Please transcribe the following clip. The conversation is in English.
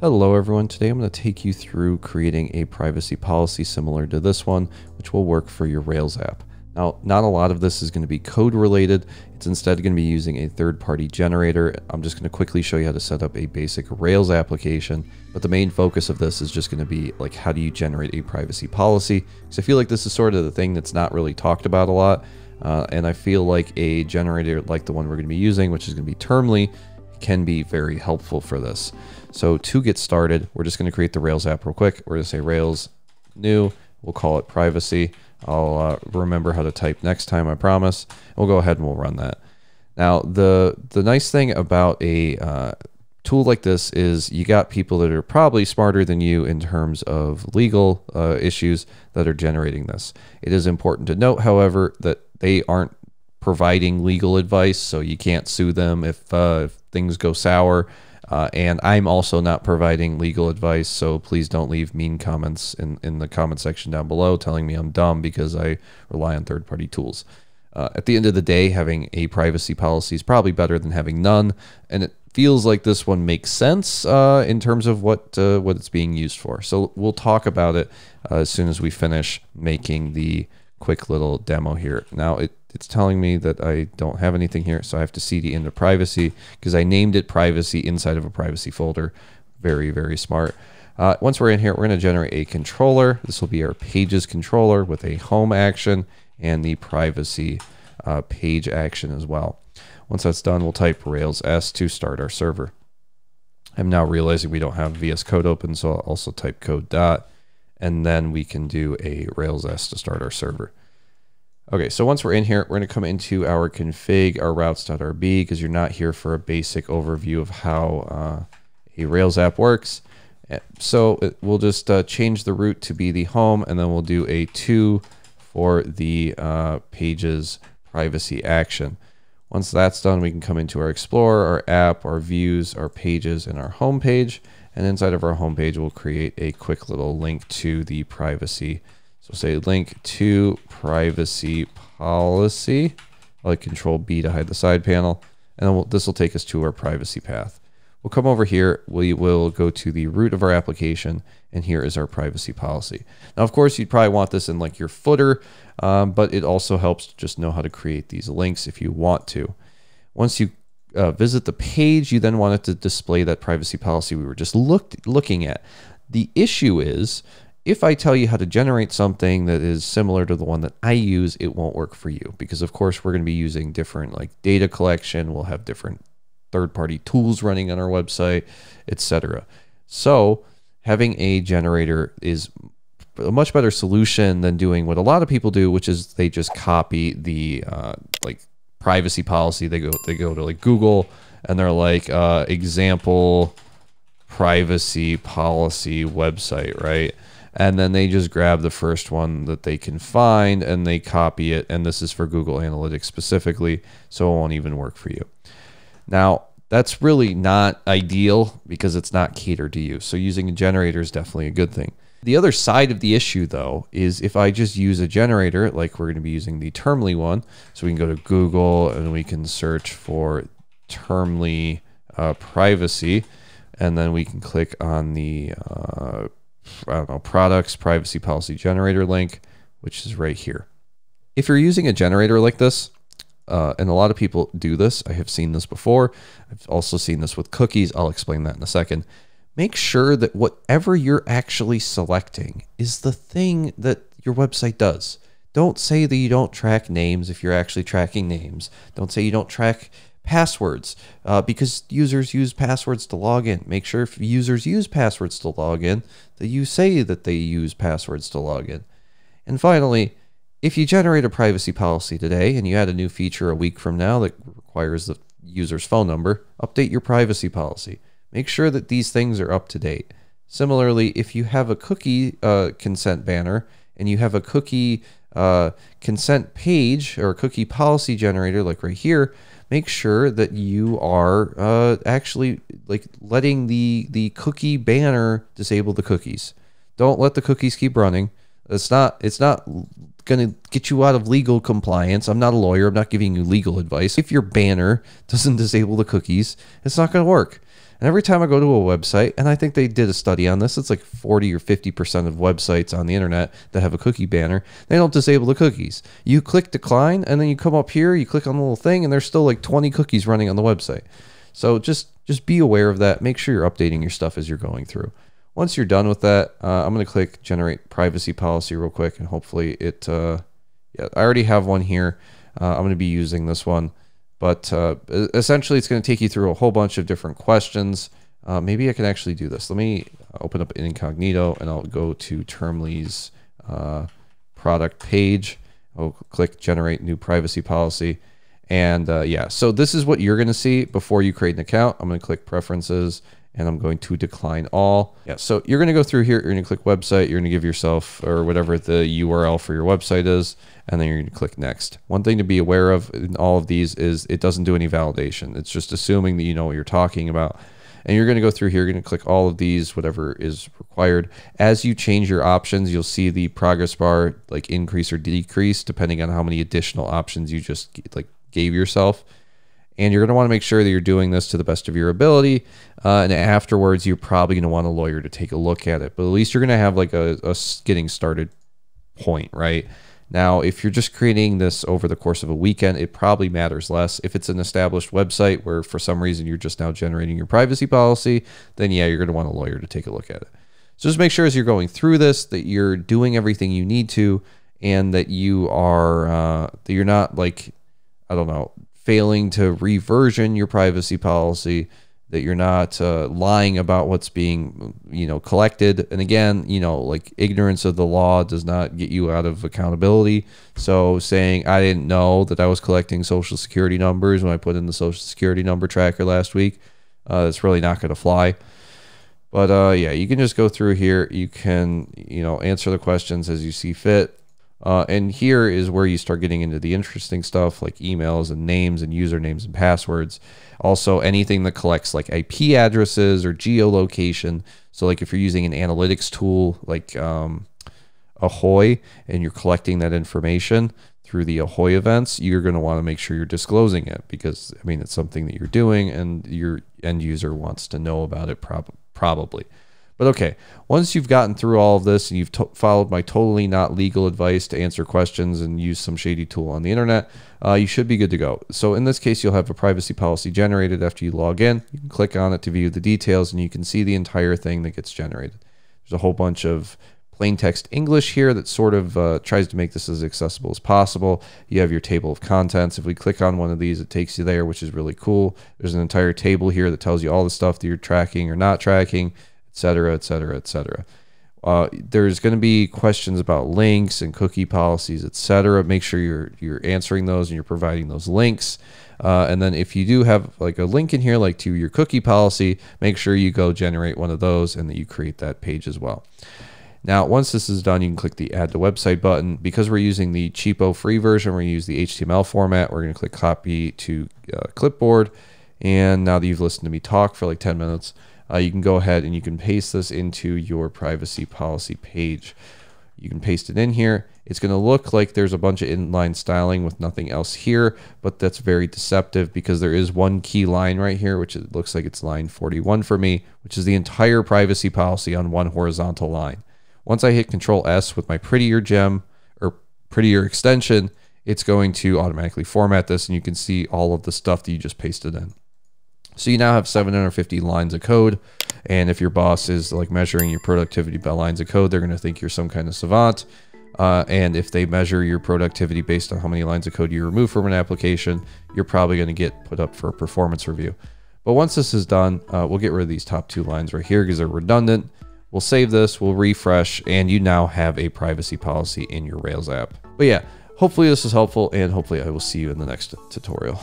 Hello everyone, today I'm going to take you through creating a privacy policy similar to this one, which will work for your Rails app. Now, not a lot of this is going to be code related. It's instead going to be using a third-party generator. I'm just going to quickly show you how to set up a basic Rails application, but the main focus of this is just going to be like, how do you generate a privacy policy? Because I feel like this is sort of the thing that's not really talked about a lot. And I feel like a generator like the one we're going to be using, which is going to be Termly, can be very helpful for this. So to get started, we're just going to create the Rails app real quick. We're going to say Rails new, we'll call it privacy. I'll remember how to type next time, I promise. We'll go ahead and we'll run that. Now, the nice thing about a tool like this is you got people that are probably smarter than you in terms of legal issues that are generating this. It is important to note, however, that they aren't providing legal advice, so you can't sue them if things go sour. And I'm also not providing legal advice, so please don't leave mean comments in the comment section down below telling me I'm dumb because I rely on third-party tools. At the end of the day, having a privacy policy is probably better than having none, and it feels like this one makes sense in terms of what it's being used for. So we'll talk about it as soon as we finish making the quick little demo here. Now it's telling me that I don't have anything here, so I have to cd into privacy because I named it privacy inside of a privacy folder. Very, very smart. Once we're in here, we're going to generate a controller. This will be our pages controller with a home action and the privacy page action as well. Once that's done, we'll type Rails S to start our server. I'm now realizing we don't have VS Code open, so I'll also type code dot, and then we can do a Rails S to start our server. Okay, so once we're in here, we're gonna come into our config, our routes.rb, because you're not here for a basic overview of how a Rails app works. So we'll just change the root to be the home, and then we'll do a 2 for the pages privacy action. Once that's done, we can come into our Explorer, our app, our views, our pages, and our home page. And inside of our home page, we'll create a quick little link to the privacy. So say link to privacy policy. I'll like control B to hide the side panel. And then this will take us to our privacy path. We'll come over here. We will go to the root of our application. And here is our privacy policy. Now, of course, you'd probably want this in like your footer, but it also helps to just know how to create these links if you want to. Once you visit the page, you then wanted to display that privacy policy we were just looking at. The issue is, if I tell you how to generate something that is similar to the one that I use, it won't work for you because, of course, we're going to be using different like data collection. We'll have different third-party tools running on our website, etc. So having a generator is a much better solution than doing what a lot of people do, which is they just copy the like privacy policy. They go to like Google and they're like example privacy policy website, right? And then they just grab the first one that they can find and they copy it. And this is for Google Analytics specifically, so it won't even work for you. Now, that's really not ideal because it's not catered to you. So using a generator is definitely a good thing. The other side of the issue, though, is if I just use a generator, like we're going to be using the Termly one, so we can go to Google and we can search for Termly privacy, and then we can click on the I don't know, products privacy policy generator link, which is right here. If you're using a generator like this, and a lot of people do this, I have seen this before. I've also seen this with cookies. I'll explain that in a second. Make sure that whatever you're actually selecting is the thing that your website does. Don't say that you don't track names if you're actually tracking names. Don't say you don't track passwords because users use passwords to log in. Make sure if users use passwords to log in that you say that they use passwords to log in. And finally, if you generate a privacy policy today and you add a new feature a week from now that requires the user's phone number, update your privacy policy. Make sure that these things are up to date. Similarly, if you have a cookie consent banner and you have a cookie consent page or a cookie policy generator like right here, make sure that you are actually like letting the cookie banner disable the cookies. Don't let the cookies keep running. It's not going to get you out of legal compliance. I'm not a lawyer. I'm not giving you legal advice. If your banner doesn't disable the cookies, it's not going to work. And every time I go to a website, and I think they did a study on this, it's like 40 or 50% of websites on the internet that have a cookie banner, they don't disable the cookies. You click decline, and then you come up here, you click on the little thing, and there's still like 20 cookies running on the website. So just be aware of that. Make sure you're updating your stuff as you're going through. Once you're done with that, I'm going to click generate privacy policy real quick, and hopefully it, yeah, I already have one here. I'm going to be using this one, but essentially it's going to take you through a whole bunch of different questions. Maybe I can actually do this. Let me open up incognito and I'll go to Termly's product page. I'll click generate new privacy policy. And yeah, so this is what you're going to see before you create an account. I'm going to click preferences, and I'm going to decline all. Yeah, so you're going to go through here, you're going to click website, you're going to give yourself or whatever the URL for your website is, and then you're going to click next. One thing to be aware of in all of these is it doesn't do any validation. It's just assuming that you know what you're talking about. And you're going to go through here, you're going to click all of these, whatever is required. As you change your options, you'll see the progress bar like increase or decrease depending on how many additional options you just like gave yourself. And you're going to want to make sure that you're doing this to the best of your ability. And afterwards, you're probably going to want a lawyer to take a look at it. But at least you're going to have like a getting started point, right? Now, if you're just creating this over the course of a weekend, it probably matters less. If it's an established website where for some reason you're just now generating your privacy policy, then yeah, you're going to want a lawyer to take a look at it. So just make sure as you're going through this that you're doing everything you need to, and that you are, that you're not like, I don't know, failing to reversion your privacy policy, that you're not lying about what's being, you know, collected. And again, you know, like ignorance of the law does not get you out of accountability. So saying, I didn't know that I was collecting social security numbers when I put in the social security number tracker last week, it's really not going to fly. But yeah, you can just go through here. You can, you know, answer the questions as you see fit. And here is where you start getting into the interesting stuff like emails and names and usernames and passwords. Also, anything that collects like IP addresses or geolocation. So like if you're using an analytics tool like Ahoy and you're collecting that information through the Ahoy events, you're going to want to make sure you're disclosing it because, I mean, it's something that you're doing and your end user wants to know about it probably. But okay, once you've gotten through all of this and you've followed my totally not legal advice to answer questions and use some shady tool on the internet, you should be good to go. So in this case, you'll have a privacy policy generated after you log in. You can click on it to view the details and you can see the entire thing that gets generated. There's a whole bunch of plain text English here that sort of tries to make this as accessible as possible. You have your table of contents. If we click on one of these, it takes you there, which is really cool. There's an entire table here that tells you all the stuff that you're tracking or not tracking, etc., etc., etc. There's going to be questions about links and cookie policies, etc. Make sure you're answering those and you're providing those links. And then if you do have like a link in here, like to your cookie policy, make sure you go generate one of those and that you create that page as well. Now, once this is done, you can click the add to website button. Because we're using the cheapo free version, we're going to use the HTML format. We're going to click copy to clipboard. And now that you've listened to me talk for like 10 minutes, you can go ahead and you can paste this into your privacy policy page. You can paste it in here. It's going to look like there's a bunch of inline styling with nothing else here, but that's very deceptive because there is one key line right here, which it looks like it's line 41 for me, which is the entire privacy policy on one horizontal line. Once I hit Control S with my prettier gem or prettier extension, it's going to automatically format this and you can see all of the stuff that you just pasted in. So you now have 750 lines of code, and if your boss is like measuring your productivity by lines of code, they're going to think you're some kind of savant. And if they measure your productivity based on how many lines of code you remove from an application, you're probably going to get put up for a performance review. But once this is done, we'll get rid of these top two lines right here because they're redundant. We'll save this, we'll refresh, and you now have a privacy policy in your Rails app. But yeah, hopefully this is helpful, and hopefully I will see you in the next tutorial.